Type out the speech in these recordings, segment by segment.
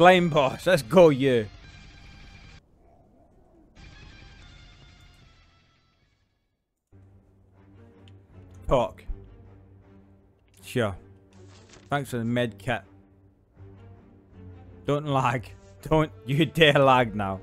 Blame boss. Let's go, you. Talk. Sure. Thanks for the med kit. Don't lag. Don't you dare lag now.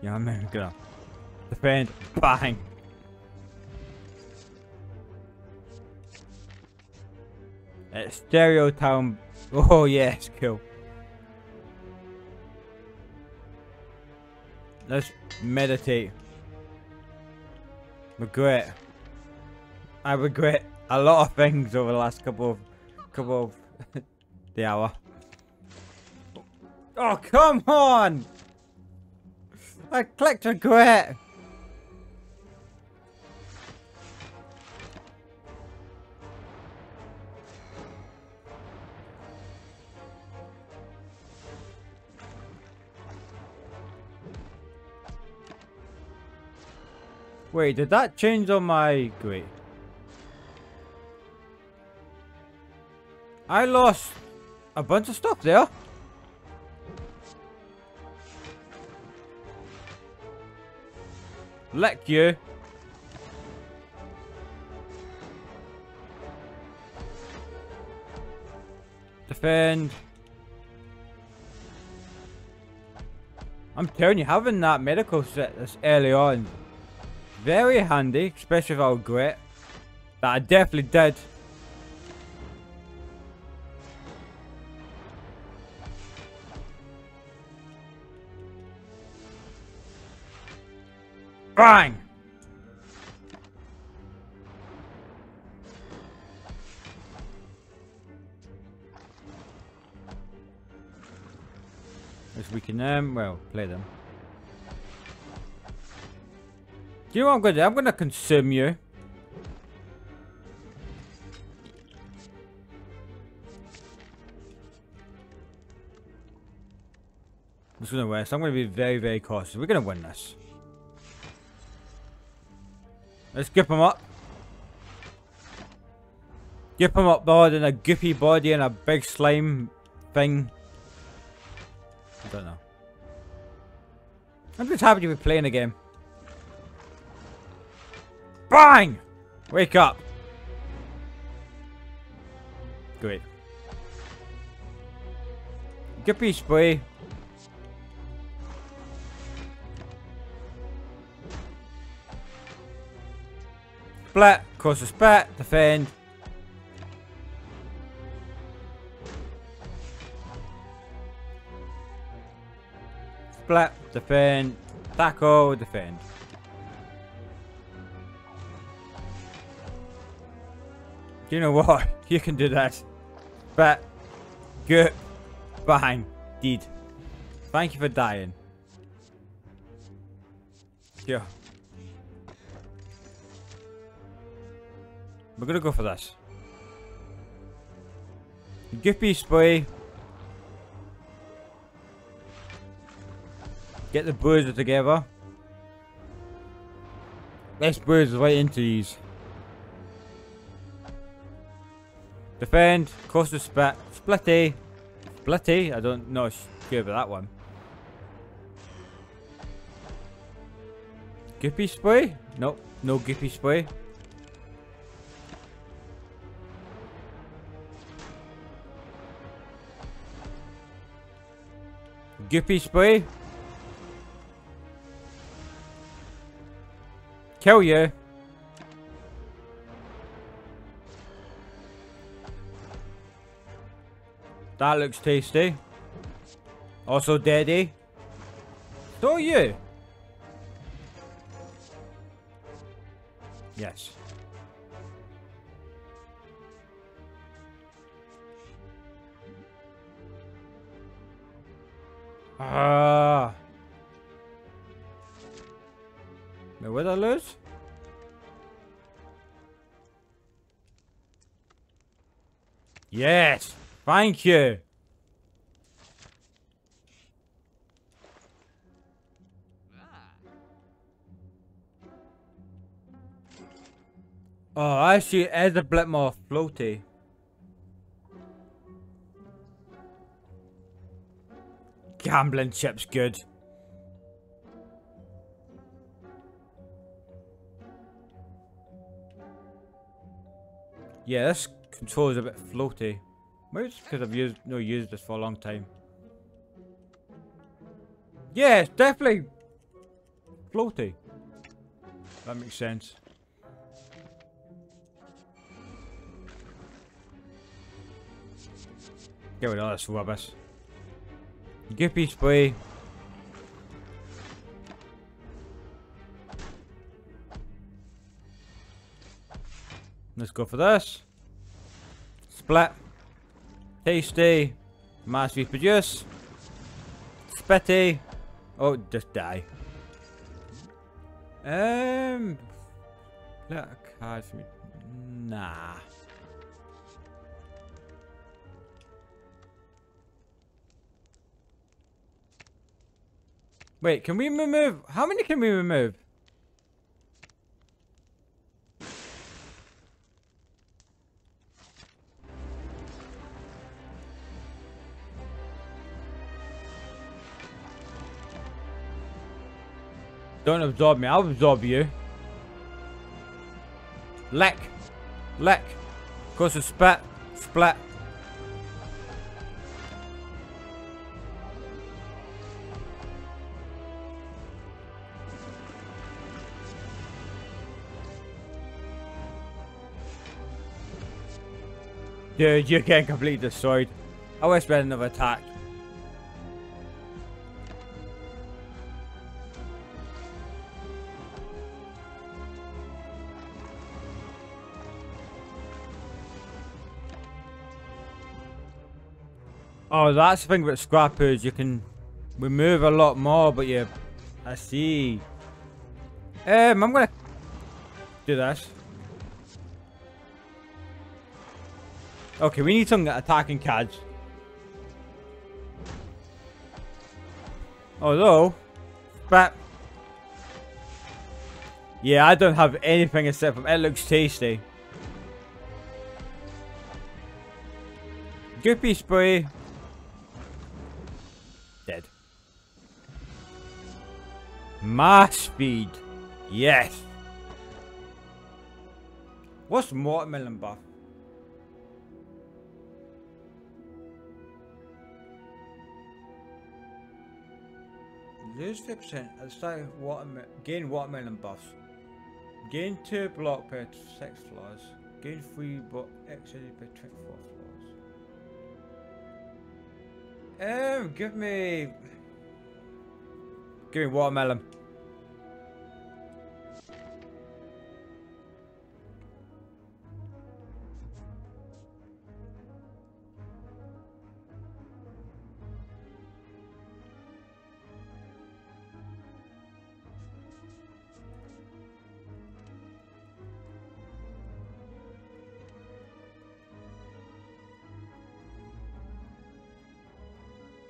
Yeah, I'm gonna defend. Bang. It's Stereo Town. Oh yes, cool. Let's meditate. Regret. I regret a lot of things over the last couple of the hour. Oh come on! I clicked regret. Wait, did that change on my grade? I lost a bunch of stuff there. Lick you. Defend. I'm telling you, having that medical set this early on, very handy, especially with our grit. That I definitely did. Bang! As we can, well, play them. Do you know what I'm gonna do? I'm gonna consume you. It's gonna rest. I'm gonna be very, very cautious. We're gonna win this. Let's gip him up. Gip him up, board, in a goopy body and a big slime thing. I don't know. I'm just happy to be playing a game. Bang! Wake up. Great. Gippy spray. Splat, cause a spat, defend. Splat, defend. Tackle, defend. You know what? You can do that. But good. Bang. Deed. Thank you for dying. Yeah. We're gonna go for this. Goopy spray. Get the bruiser together. Let's bruise right into these. Defend, course of split, splitty, splitty. I don't know good about that one. Goopy spray? Nope, no goopy spray. Goopy spray. Kill you. That looks tasty. Also deady. So are you. Yes. Ah. Now where'd I lose? Yes. Thank you. Oh, actually, it has a Blackmoor floaty. Gambling chip's good. Yeah, this control is a bit floaty. Maybe it's because I've used this for a long time. Yeah, it's definitely floaty. That makes sense. Get rid of all this rubbish. Gippy spray. Let's go for this. Splat. Tasty. Mass reproduce. Spitty. Oh, just die. Let a card for me. Nah. Wait, can we remove? How many can we remove? Don't absorb me, I'll absorb you. Leck. Leck. Of course it's spat. Splat. Dude, you're getting completely destroyed. I wish we had another attack. Oh, that's the thing about scrappers, you can remove a lot more, but yeah, I see. I'm gonna do this. Okay, we need some attacking cards. Although, but yeah, I don't have anything except from it looks tasty. Goopy spray. Dead. Mass speed. Yes. What's watermelon buff? Lose 50% at the start of watermelon. Gain watermelon buffs. Gain 2 block per 6 floors. Gain 3 block extra per 24 floors. Give me watermelon.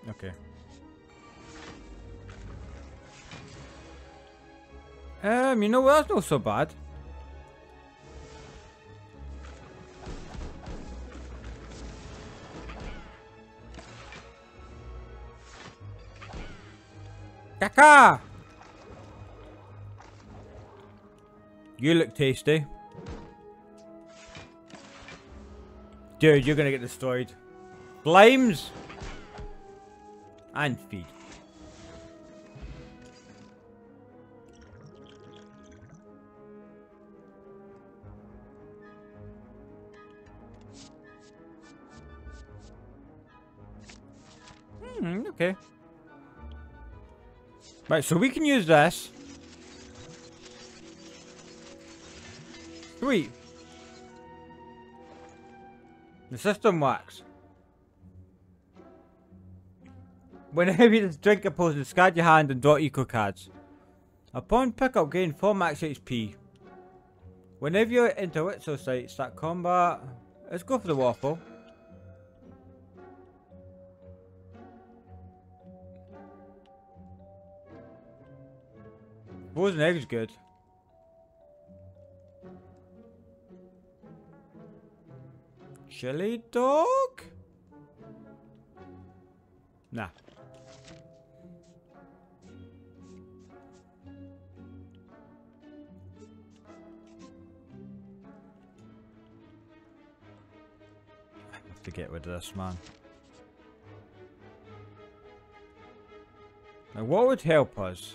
Okay. You know what? That's not so bad. Kaka! You look tasty. Dude, you're gonna get destroyed. Slimes! And feed. Okay. Right, so we can use this. Sweet. The system works. Whenever you drink a potion, discard your hand and draw eco cards. Upon pickup, gain 4 max HP. Whenever you're into Witzel site, start combat. Let's go for the waffle. Frozen egg's good. Actually, dog? Nah. I have to get rid of this man. Now what would help us?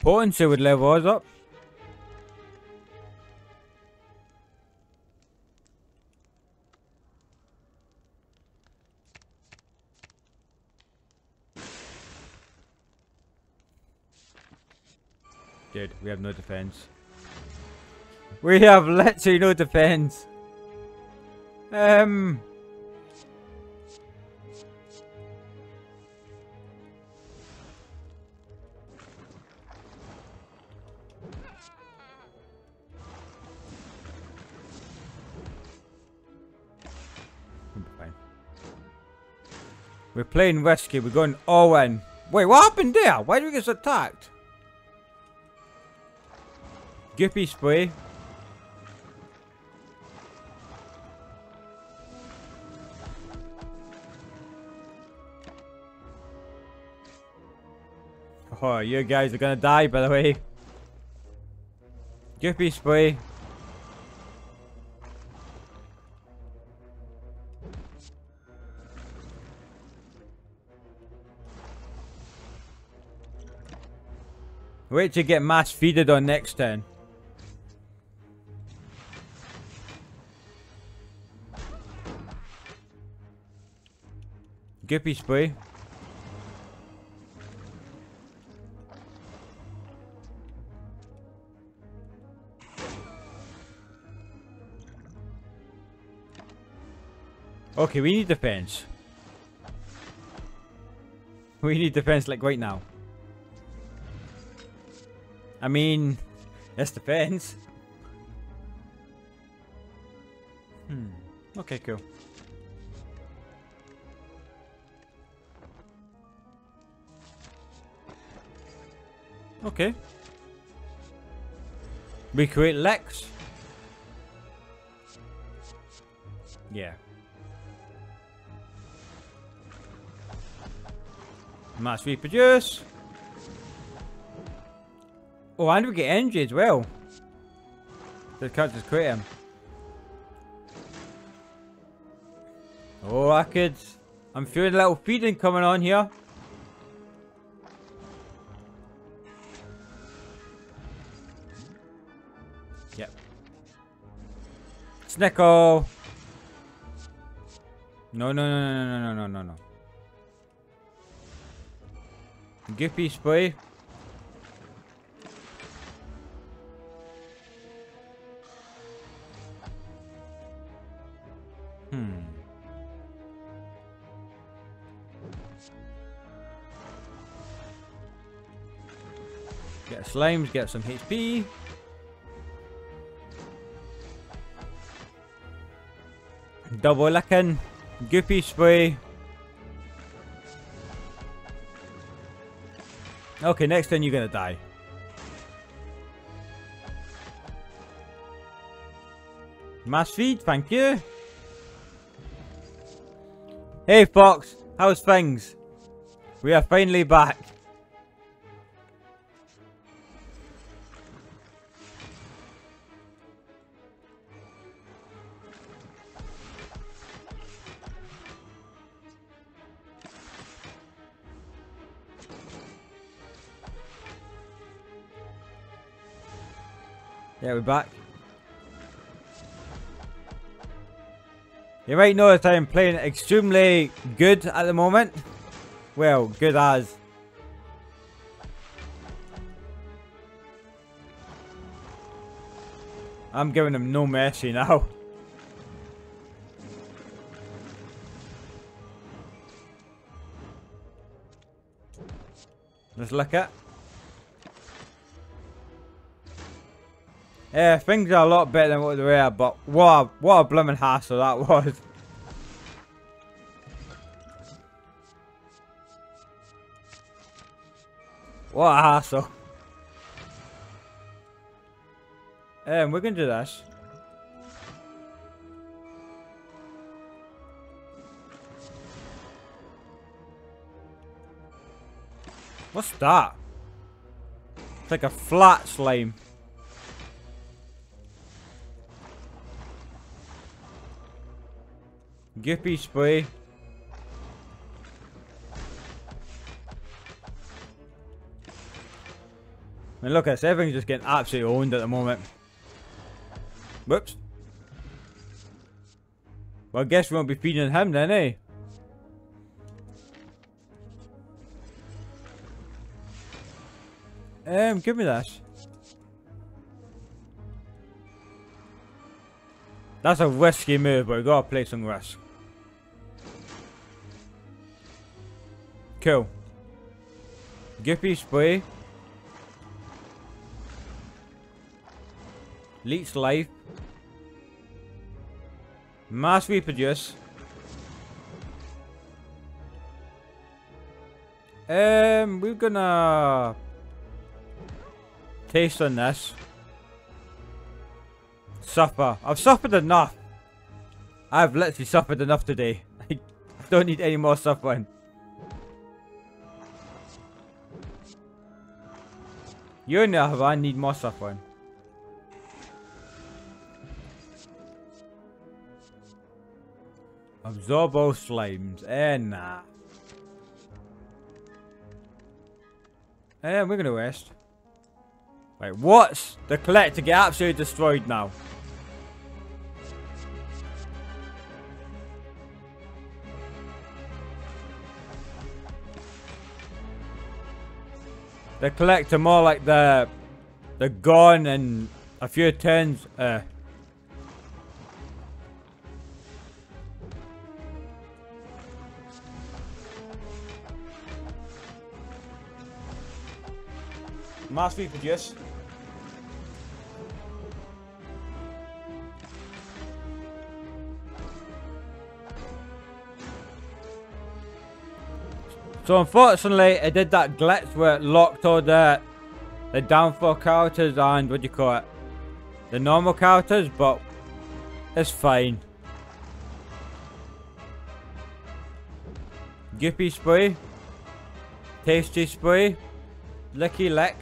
Potency would level us up. Dude, we have no defense. We have literally no defense. We're playing risky, we're going all in. Wait, what happened there? Why did we get attacked? Goopy spray. Oh, you guys are gonna die, by the way. Goopy spray. Wait to get mass feeded on next turn. Goopy spray. Okay, we need defense. We need defense like right now. I mean, that's defense. Okay, cool. Okay. We create Lex. Yeah. Mass reproduce. Oh, and we get energy as well. They can't just quit him. Oh, I could. I'm feeling a little feeding coming on here. Yep. Snickle. No. Goopy spray. Get slimes, get some HP. Double licking. Goopy spray. Okay, next turn you're gonna die. Mass feed, thank you. Hey Fox, how's things? We are finally back. Yeah, we're back. You might know that I'm playing extremely good at the moment. Well, good as. I'm giving him no mercy now. Let's look at. Yeah, things are a lot better than what they were, but what a blooming hassle that was. What a hassle. We're gonna do this. What's that? It's like a flat slime. Goopy spray. I mean, look at this, everything's just getting absolutely owned at the moment. Whoops. Well, I guess we won't be feeding him then, eh? Give me this. That's a risky move, but we gotta play some risk. Cool. Goopy spray. Leech life. Mass reproduce. We're gonna taste on this. Supper. I've suffered enough. I've literally suffered enough today. I don't need any more suffering. You on the other hand, I need more suffering. Absorb all slimes. Nah. We're gonna rest. Right, what's the collector get absolutely destroyed now? The collector more like the gone in a few turns. Mass reproduce. So unfortunately, it did that glitch where it locked all the downfall characters and what do you call it, the normal characters, but it's fine. Goopy spray, tasty spray, licky lick.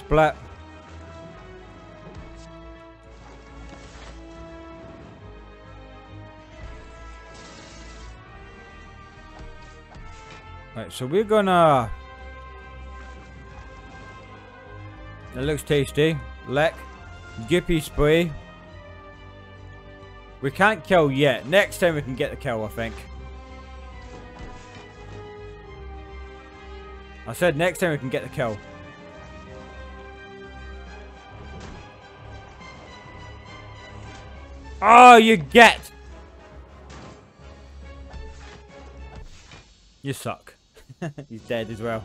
Split. Right, so we're gonna... It looks tasty. Lick. Goopy spray. We can't kill yet. Next time we can get the kill, I think. I said next time we can get the kill. Oh, you get! You suck. He's dead as well.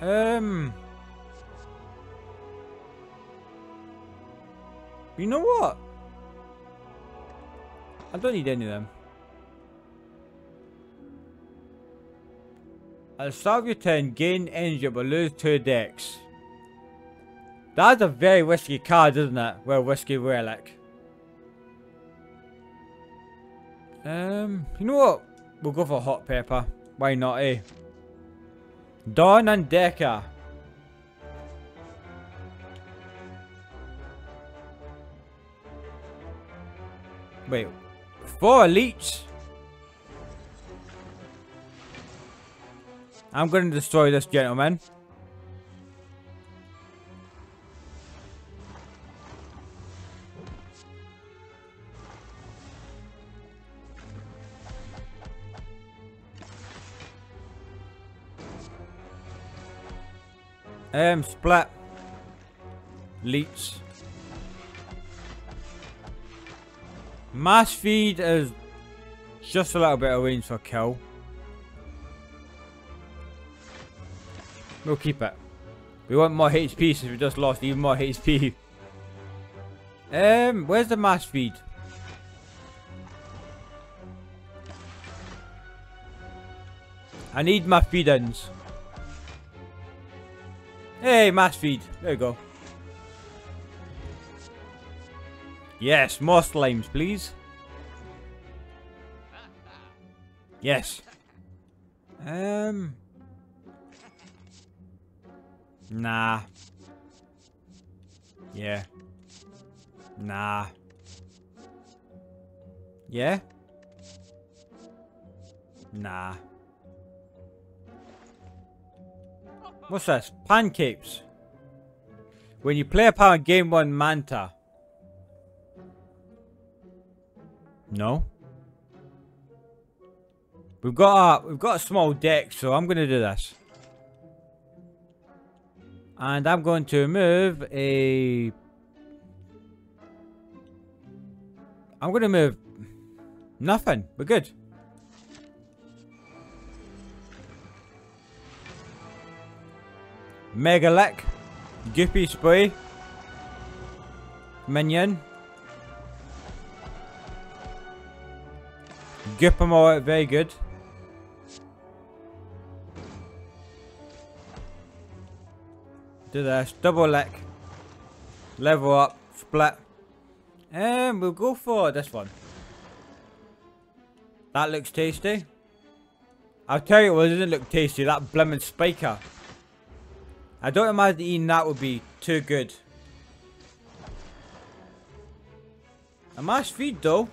You know what? I don't need any of them. I'll start your turn, gain energy, but lose 2 decks. That's a very risky card, isn't it? Well, risky relic. You know what? We'll go for hot pepper. Why not, eh? Dawn and Decker. Wait. 4 elites? I'm going to destroy this gentleman. Splat. Leech. Mass feed is just a little bit of range for kill. We'll keep it. We want more HP since we just lost even more HP. Where's the mass feed? I need my feed-ins. Hey, match feed. There we go. Yes, more slimes, please. Yes. Nah. Yeah. Nah. Yeah? Nah. What's this? Pancakes. When you play a part of Game 1 Manta. No. We've got a small deck, so I'm gonna do this. And I'm going to move a... I'm gonna move nothing. We're good. Mega Lick. Goopy Spray. Minion. Goop them all out, very good. Do this, double lick, level up, split, and we'll go for this one. That looks tasty. I'll tell you what, it doesn't look tasty, that blimmin' spiker. I don't imagine eating that would be too good. A mash feed though.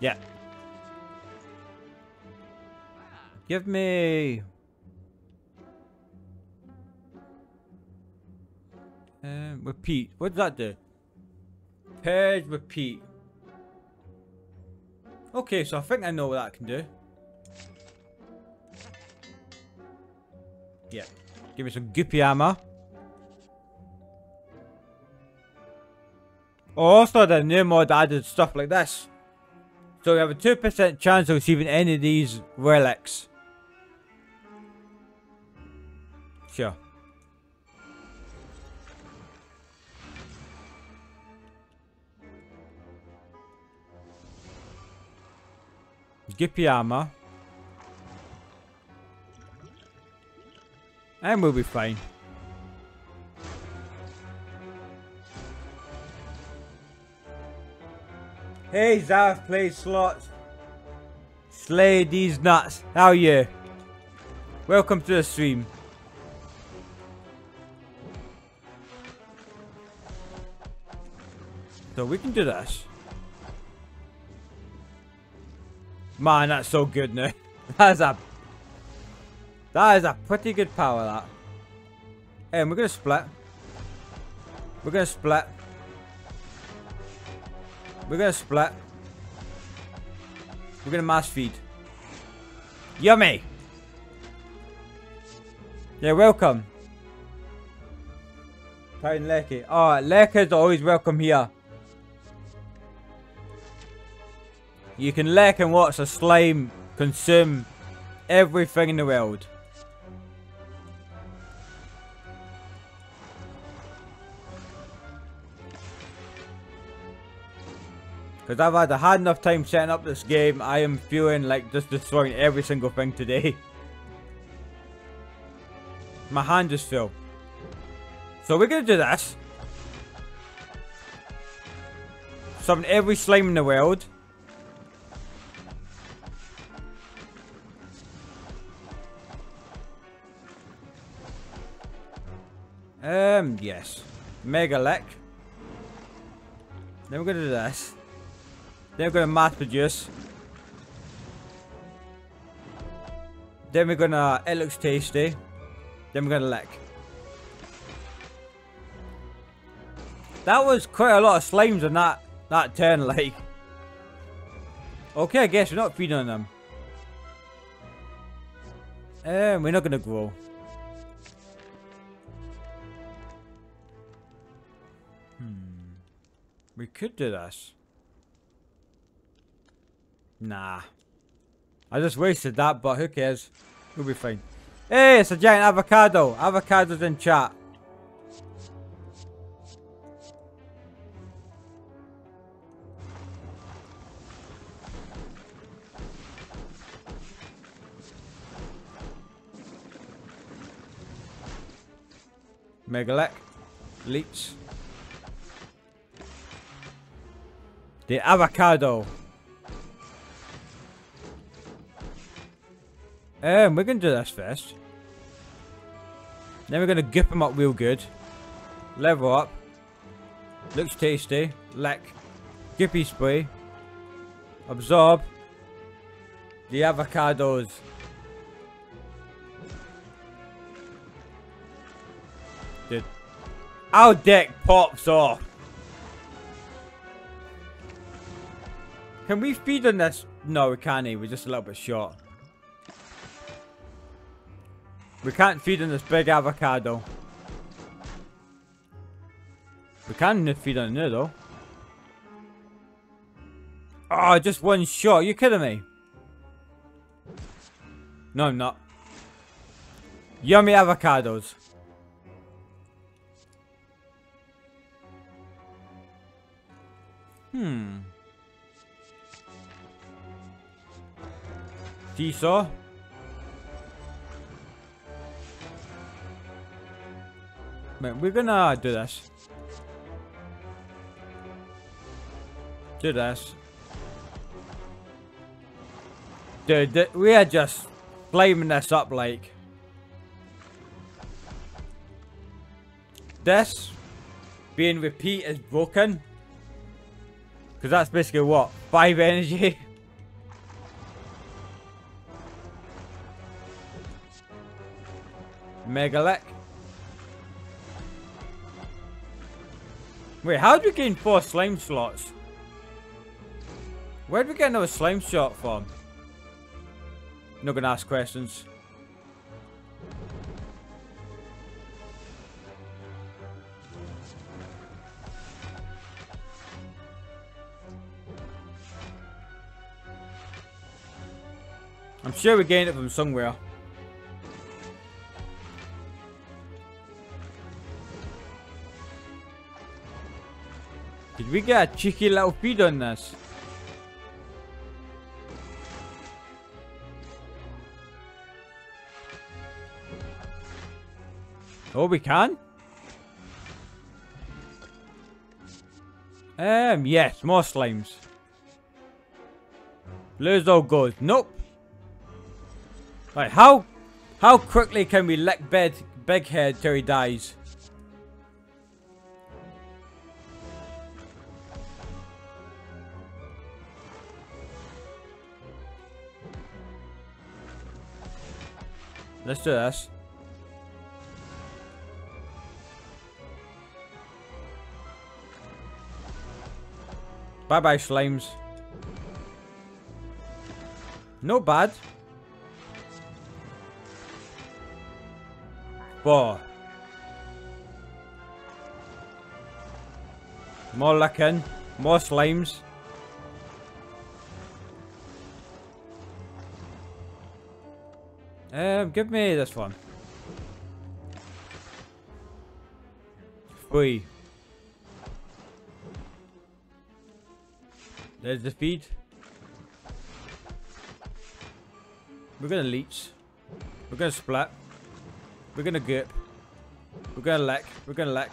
Yeah. Give me... repeat. What does that do? Purge, repeat. Okay, so I think I know what that can do. Yeah. Give me some goopy armor. Also, the new mod added stuff like this. So we have a 2% chance of receiving any of these relics. Sure. Goopy armor. And we'll be fine. Hey Zareth plays slots. Slay these nuts. How are you? Welcome to the stream. So we can do this. Man, that's so good now. That is a pretty good power, that. And we're gonna split. We're gonna split. We're gonna split. We're gonna mass feed. Yummy! Yeah, welcome. Titan Lecky. Oh, Leckers are always welcome here. You can Leck and watch a slime consume everything in the world. Because I've had a hard enough time setting up this game, I am feeling like just destroying every single thing today. My hand just fell. So we're going to do this. Summon every slime in the world. Yes. Mega Lick. Then we're going to do this. Then we're going to mass produce. Then we're going to... It looks tasty. Then we're going to lick. That was quite a lot of slimes on that turn, like. Okay, I guess we're not feeding on them. We're not going to grow. We could do this. Nah. I just wasted that, but who cares? We'll be fine. Hey, it's a giant avocado. Avocado's in chat. Megalek. Leech. The avocado. We're going to do this first. Then we're going to gip them up real good. Level up. Looks tasty. Lek. Gippy spray. Absorb. The avocados. Dude. Our deck pops off. Can we feed on this? No, we can't eat. We're just a little bit short. We can't feed on this big avocado. We can feed on there though. Oh, just one shot. Are you kidding me? No, I'm not. Yummy avocados. Seesaw. Man, we're gonna do this. Do this. Dude, we are just flaming this up like. This being repeat is broken. Because that's basically what? 5 energy? Megalek. Wait, how did we gain 4 slime slots? Where did we get another slime shot from? Not gonna ask questions. I'm sure we gained it from somewhere. Did we get a cheeky little feed on this? Oh, we can? Yes, more slimes. Blue's all gold. Nope. Right, how quickly can we lick Big Head till he dies? Let's do this. Bye bye, slimes. Not bad. 4. More licking. More slimes. Give me this one. 3. There's the feed. We're gonna leech. We're gonna splat. We're gonna grip. We're gonna lek. We're gonna lek.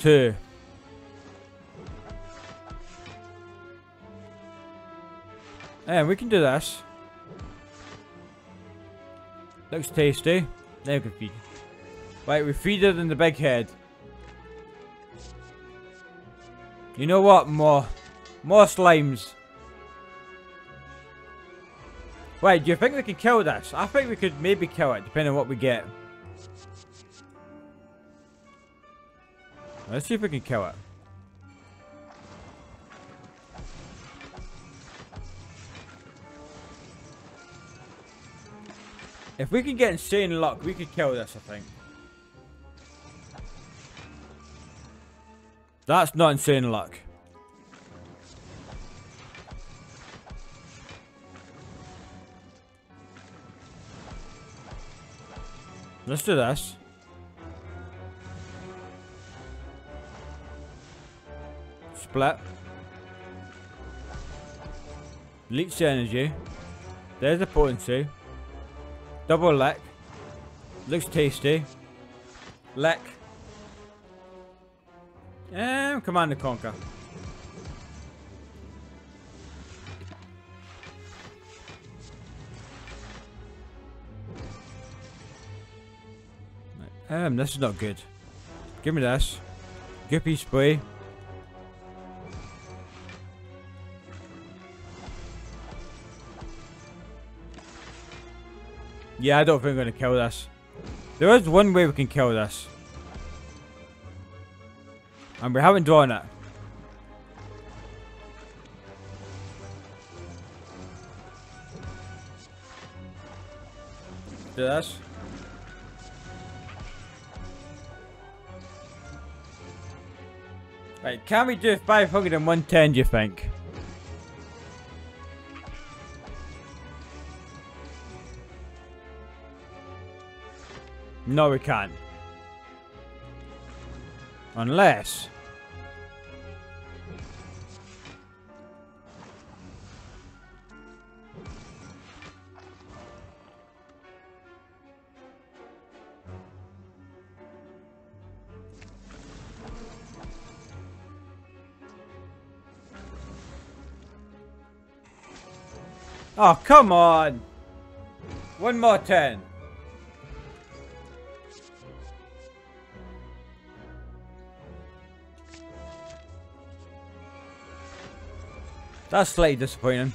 2. And we can do this. Looks tasty. Now we can feed. Right, we feed it in the big head. You know what? More slimes. Right, do you think we could kill this? I think we could maybe kill it, depending on what we get. Let's see if we can kill it. If we can get insane luck, we could kill this, I think. That's not insane luck. Let's do this. Split. Leech energy. There's the potency. Double lek. Looks tasty. Lek. And Command and Conquer. This is not good. Give me this. Guppy spray. Yeah, I don't think we're going to kill this. There is one way we can kill this. And we haven't drawn it. Do this. Right, can we do 500 and 110, do you think? No, we can't. Unless... Oh, come on! One more 10. That's slightly disappointing.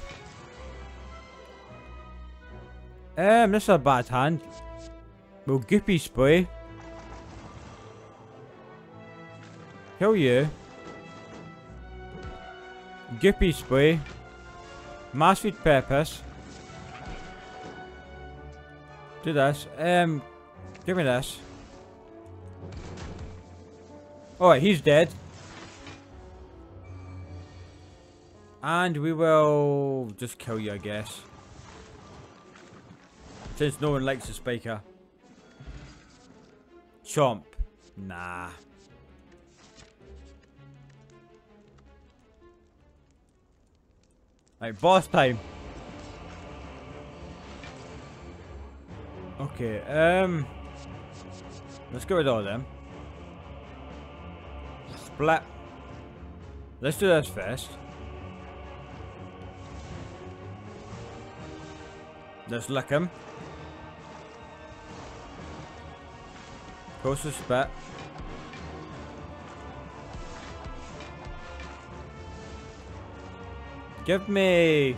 This is a bad hand. Well, Guppy Spray. Kill you. Guppy Spray. Massive purpose. Do this. Give me this. Alright, he's dead. And we will just kill you, I guess. Since no one likes the spiker. Chomp. Nah. Right, boss time. Okay, let's get rid of all of them. Splat. Let's do this first. Let's lick him. Close the spit. Give me...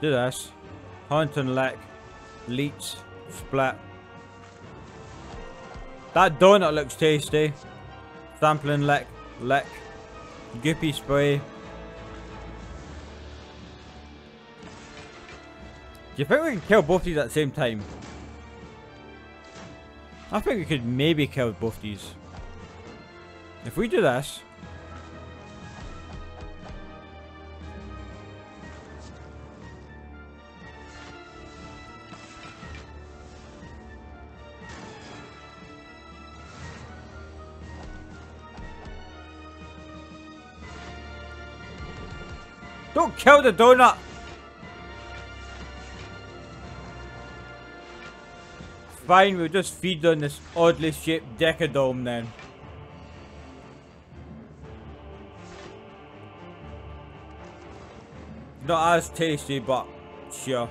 Do this. Hunt and Lek. Leech. Splat. That donut looks tasty. Thampling Lek. Lek. Guppy spray. Do you think we can kill both these at the same time? I think we could maybe kill both these. If we do this... Don't kill the donut! Fine, we'll just feed on this oddly shaped Decadome then. Not as tasty, but sure.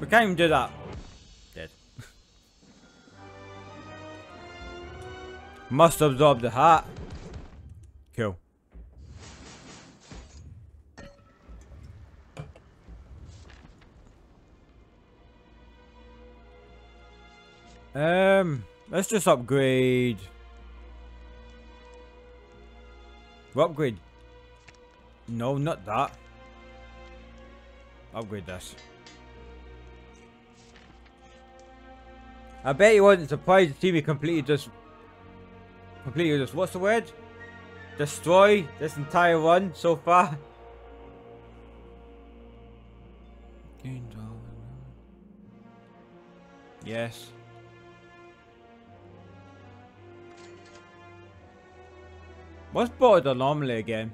We can't even do that. Dead. Must absorb the heart. Cool. Let's just upgrade. We'll upgrade. No, not that. Upgrade this. I bet you wasn't surprised to see me completely just, what's the word? Destroy this entire run so far. Yes. What's border normally again?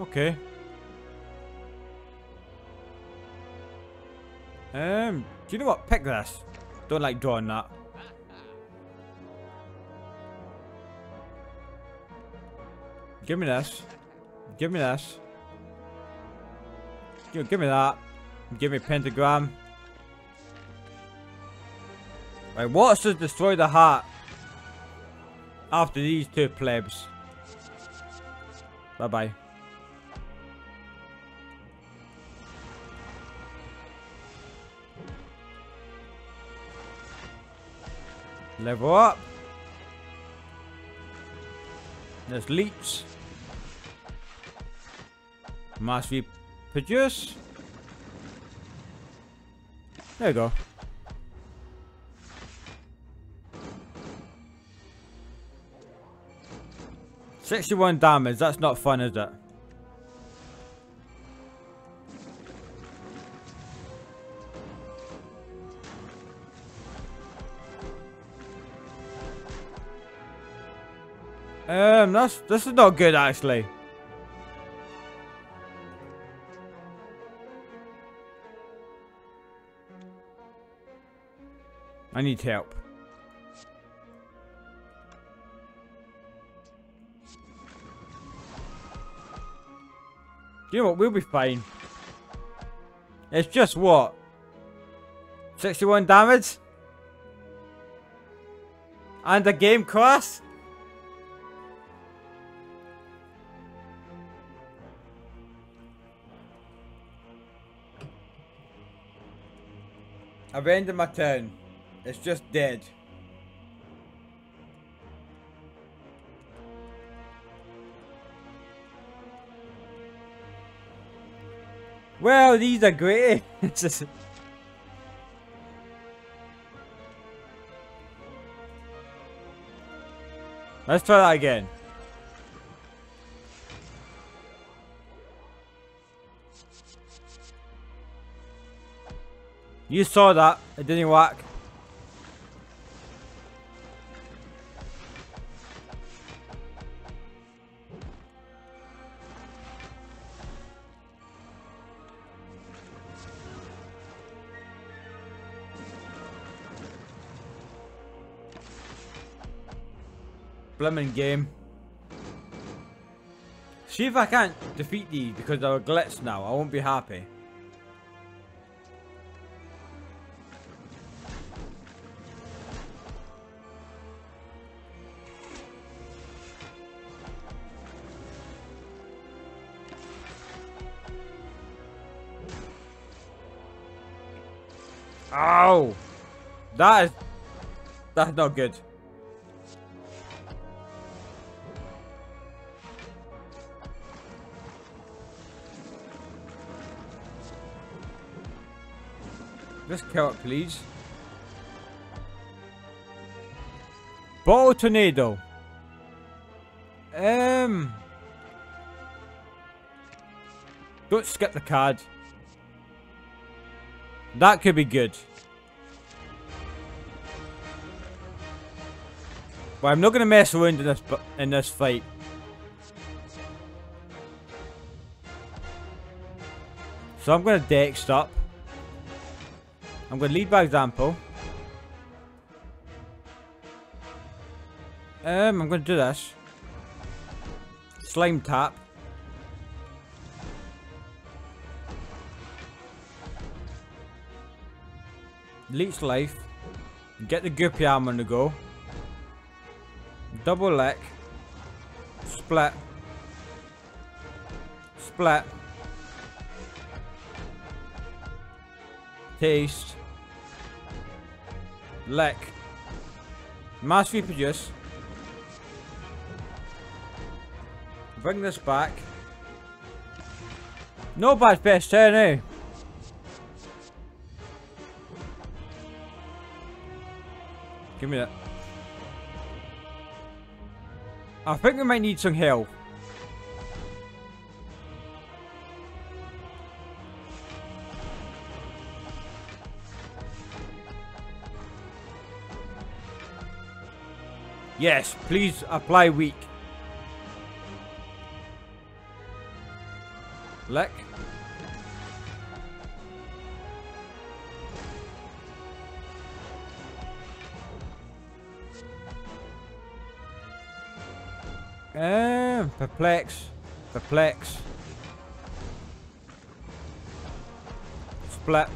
Okay. Do you know what? Pick this. Don't like drawing that. Give me this. Give me this. Give me that. Give me pentagram. Right, what says destroy the heart after these two plebs? Bye bye. Level up. There's leaps. Must reproduce. There we go. $61 damage. That's not fun, is it? This is not good actually. I need help. You know what? We'll be fine. It's just what? 61 damage? And a game crash? I've ended my turn. It's just dead. Well, these are great. Let's try that again. You saw that, it didn't work. Blimmin' game. See if I can't defeat these because they're a glitch now, I won't be happy. Ow! That's not good. Just kill it, please. Bottle tornado. Don't skip the card. That could be good. But I'm not going to mess around in this fight. So I'm going to dex up. I'm going to lead by example. I'm going to do this. Slime tap. Leech life. Get the goopy armor on the go. Double lick. Split. Split. Taste. Lick. Mass reproduce. Bring this back. No bad best turn, eh? Give me that. I think we might need some help. Yes, please apply weak. Lick. Perplex. Perplex. Splat.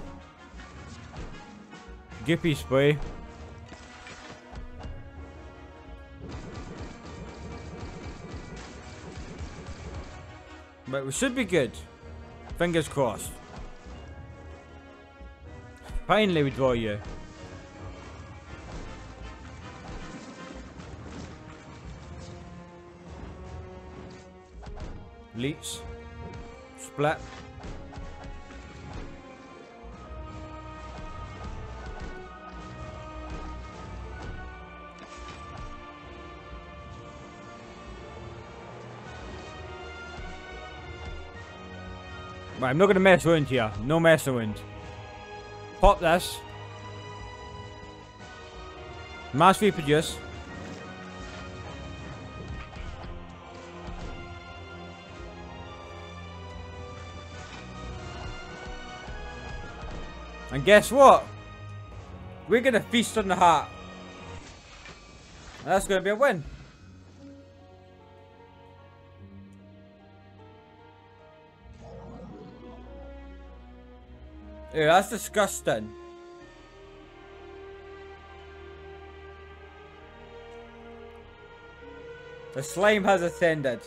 Gippy spray. But we should be good. Fingers crossed. Finally we draw you. Leech. Splat. Right, I'm not going to mess around here. No mess around. Pop this. Mass reproduce. And guess what? We're going to feast on the heart. And that's going to be a win. Ew, that's disgusting. The slime has ascended.